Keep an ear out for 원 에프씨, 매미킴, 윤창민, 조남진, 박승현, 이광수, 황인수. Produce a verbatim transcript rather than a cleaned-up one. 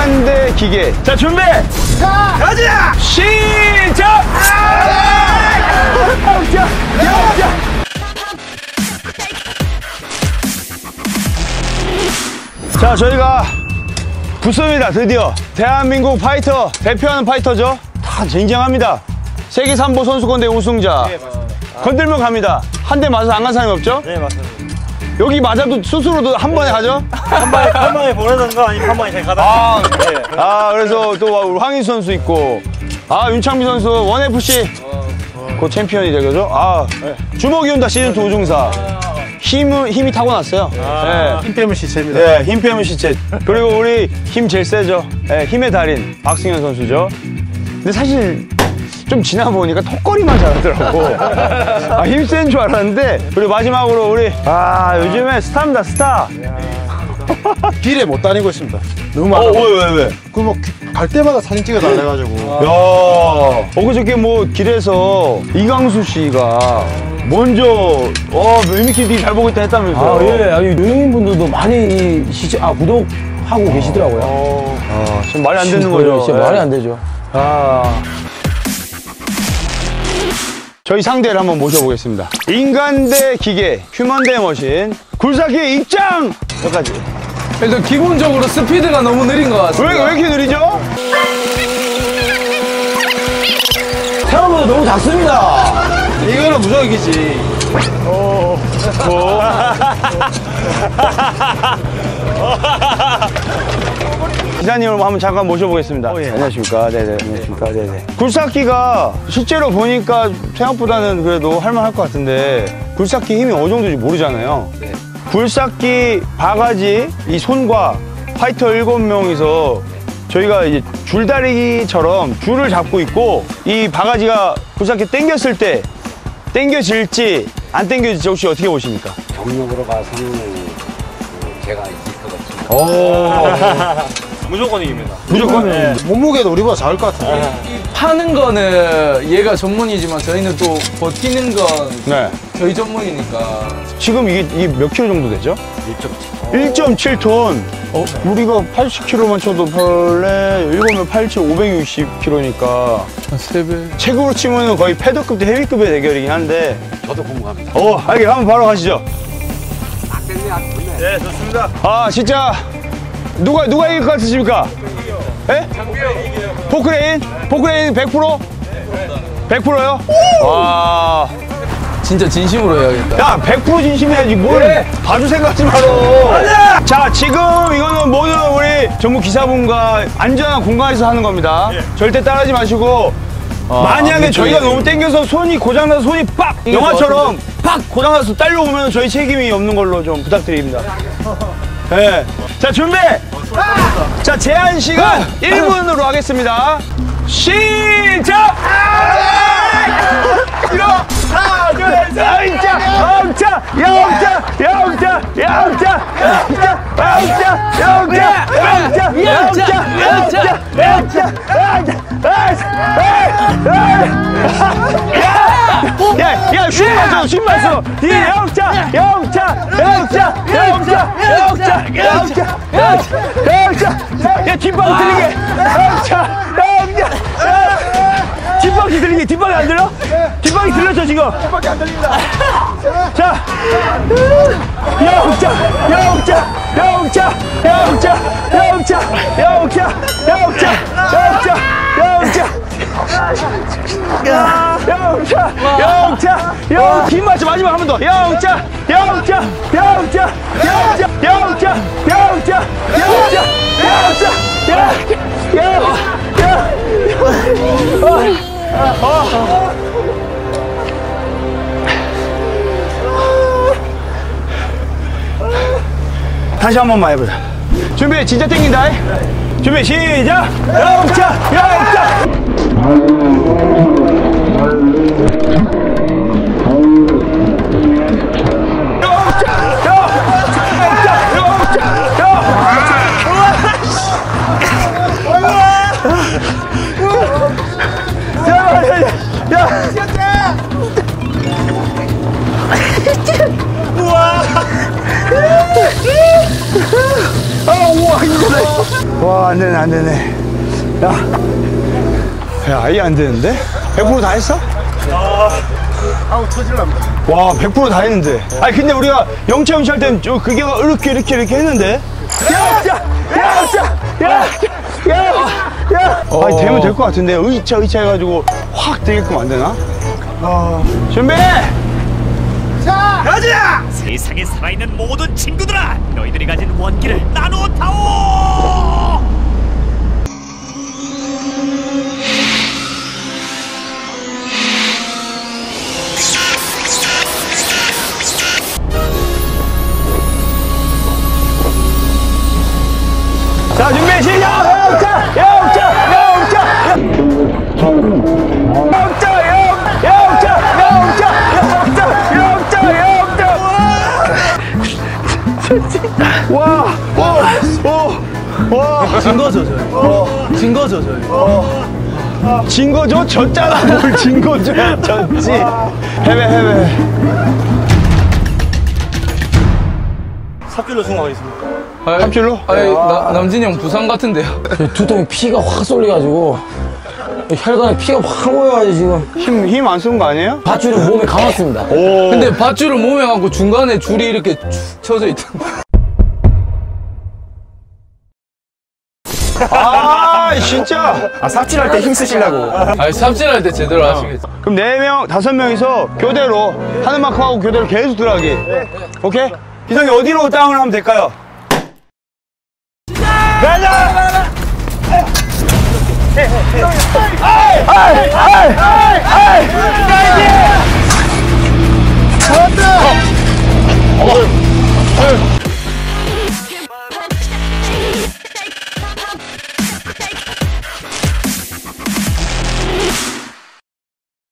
한대 기계. 자, 준비! 가! 가자! 시작! 아! 웃겨! 야, 웃겨! 자, 저희가 붙습니다. 드디어 대한민국 파이터, 대표하는 파이터죠. 다 쟁쟁합니다. 세계 삼보 선수권대 우승자. 네, 맞습니다. 건들면 갑니다. 한 대 맞아서 안 간 사람이 없죠? 네, 맞습니다. 여기 맞아도 스스로도 한 번에 가죠? 한 번에, 한 번에 보내던가 아니면 한 번에 제가 가다가. 아, 네. 아, 그래서 또 황인수 선수 있고, 아, 윤창민 선수, 원 에프씨. 어, 어. 그 챔피언이 되죠. 아, 네. 주먹이 온다 시즌 이 우승사. 힘은, 힘이 타고났어요. 아, 네. 힘 빼면 시체입니다. 네, 힘 빼면 시체. 그리고 우리 힘 제일 세죠. 네, 힘의 달인 박승현 선수죠. 근데 사실 좀 지나 보니까 턱걸이만 잘하더라고. 아, 힘 센 줄 알았는데. 그리고 마지막으로 우리, 아, 요즘에 스타입니다, 스타. 길에 못 다니고 있습니다. 너무 많아. 어, 왜, 왜, 왜? 그 뭐, 갈 때마다 사진 찍어도 안 해가지고. 야, 엊그저께 뭐, 길에서 이광수 씨가 먼저, 어, 매미키 되게 잘 보고 있다 했다면서요. 아, 예. 아니, 유행인분들도 많이 이 시청, 아, 구독하고 어, 계시더라고요. 어, 어, 지금 말이 안 되는 진짜, 거죠. 진짜 네. 말이 안 되죠. 아. 저희 상대를 한번 모셔보겠습니다. 인간 대 기계, 휴먼 대 머신, 굴삭기 입장! 여기까지. 일단 기본적으로 스피드가 너무 느린 것 같습니다. 왜, 왜 이렇게 느리죠? 생각보다 너무 작습니다. 이거는 무적이지. 오. 오. 오. 기사님을 한번 잠깐 모셔보겠습니다. 오, 예. 안녕하십니까. 네네. 안녕하십니까. 네네. 굴삭기가 실제로 보니까 생각보다는 그래도 할만할 것 같은데, 굴삭기 힘이 어느 정도인지 모르잖아요. 네. 굴삭기 바가지 이 손과 파이터 일곱 명이서 저희가 이제 줄다리기처럼 줄을 잡고 있고, 이 바가지가 굴삭기 당겼을 때 땡겨질지 안 땡겨질지 혹시 어떻게 보십니까? 경력으로 봐서는 제가 있을 것 같습니다. 오. 무조건 이깁니다. 무조건? 네. 몸무게도 우리보다 작을 것 같은데. 네. 파는 거는 얘가 전문이지만 저희는 또 버티는 건 네. 저희 전문이니까. 지금 이게, 이게 몇 킬로 정도 되죠? 일 점 칠 톤. 어? 우리가 팔십 킬로그램만 쳐도 벌레 일곱면 팔천 오백육십 킬로그램이니까 세 배. 체급으로 치면 거의 패더급 대 헤비급의 대결이긴 한데 저도 궁금합니다. 어, 알겠. 한번 바로 가시죠. 안 됐네, 안 됐네. 네, 좋습니다. 아, 진짜 누가 누가 이길 것 같으십니까? 예? 포크레인? 포크레인 백 퍼센트? 네, 백 퍼센트요? 와. 진짜 진심으로 해야겠다. 야, 백 퍼센트 진심이야지. 뭘 네. 봐줄 생각하지 마로. 맞아! 자, 지금 이거는 모두 우리 전문 기사분과 안전한 공간에서 하는 겁니다. 예. 절대 따라하지 마시고, 아, 만약에 아, 저희가 너무 땡겨서 손이 고장나서 손이 빡! 영화처럼 팍! 고장나서 딸려오면 저희 책임이 없는 걸로 좀 부탁드립니다. 예. 네. 자, 준비! 아! 자, 제한 시간 아! 일 분으로 하겠습니다. 시작! 아! 일어! 하나, 둘, 셋! 영자! 영자! 영자! 영자! 영자! 영자! 영자! 영자! 영자! 영자! 영자! 영자! 야! 야! 쉰 맞춰! 쉰 맞춰! 영자! 영자! 영자! 영자! 영자! 영자! 영자! 야! 뒷방 들리게! 영자! 영자! 뒷방이 들리게. 뒷방이 안 들려? 네. 뒷방이 들렸죠 지금? 뒷방이 안 들린다. 자, 영자, 영자, 영자, 영자, 영자, 영자, 영자, 영자, 영자, 영자, 영자, 영자, 힘 맞춰. 마지막 한 번 더. 영자, 영자, 영자, 영자, 영자, 영자, 영자, 영자. 어. 어. 다시 한 번만 해보자. 준비, 진짜 땡긴다. 네. 준비, 시작! 영차! 영차! 와, 안 되네, 안 되네. 야. 야, 아예 안 되는데? 백 퍼센트 다 했어? 아, 아우, 터질랍니다. 와, 백 퍼센트 다 했는데. 아니, 근데 우리가 영차영치 할 때는 저, 그게 이렇게, 이렇게, 이렇게 했는데. 야, 야, 야, 야, 야, 야, 야. 어. 아니, 되면 될 것 같은데. 의차, 의차 해가지고 확 되게끔 안 되나? 아. 준비! 자! 가자! 세상에 살아있는 모든 친구들아! 너희들이 가진 원기를 나누어 타오! 자, 준비 시작! 영차! 영차! 영차! 영차! 와! 오! 오! 와! 진 거죠, 저희. 어. 진 거죠, 저희. 어. 진 거죠? 졌잖아. 뭘 진 거죠? 졌지. 해외, 해외. 삽줄로 승부하겠습니다. 삽줄로? 아니, 나, 남진이 형 부상 같은데요? 두통이 피가 확 쏠려가지고. 혈관에 피가 확 모여가지고 지금 힘, 힘 안 쓴 거 아니에요? 밧줄을 몸에 감았습니다. 오. 근데 밧줄을 몸에 감고 중간에 줄이 이렇게 쭉 쳐져 있던데. 아 진짜? 아 삽질할 때 힘 쓰시려고. 아니 삽질할 때 제대로 하시겠죠. 그럼 네 명, 다섯 명이서 교대로 하는 만큼 하고 교대로 계속 들어가기. 네. 오케이? 기성이 어디로 다운을 하면 될까요? 가자! 아이! 아이! 아이!